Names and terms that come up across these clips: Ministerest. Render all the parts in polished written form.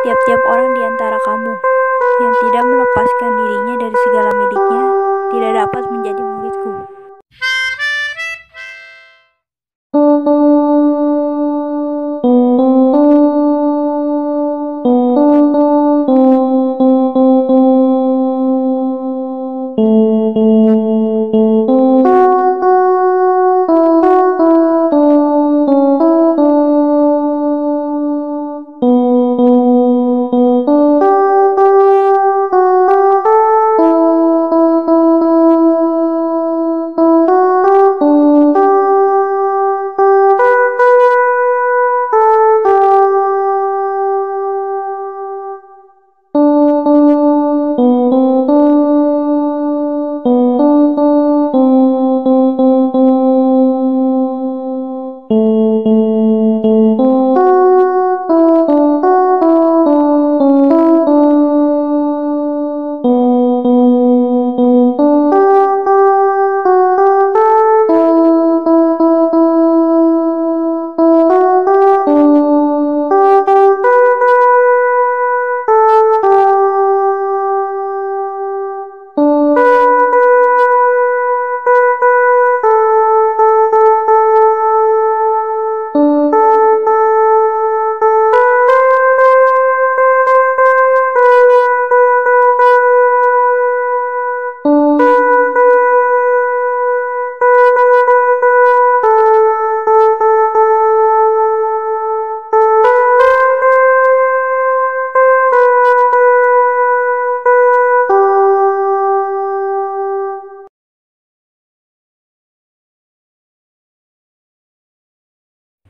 tiap-tiap orang di antara kamu yang tidak melepaskan dirinya dari segala miliknya tidak dapat menjadi muridku.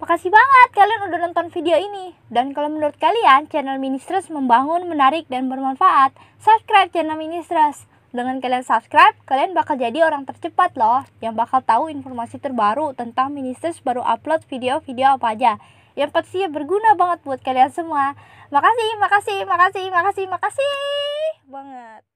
Makasih banget kalian udah nonton video ini. Dan kalau menurut kalian channel Ministerest membangun, menarik, dan bermanfaat, subscribe channel Ministerest. Dengan kalian subscribe, kalian bakal jadi orang tercepat loh yang bakal tahu informasi terbaru tentang Ministerest baru upload video-video apa aja. Yang pastinya berguna banget buat kalian semua. Makasih banget.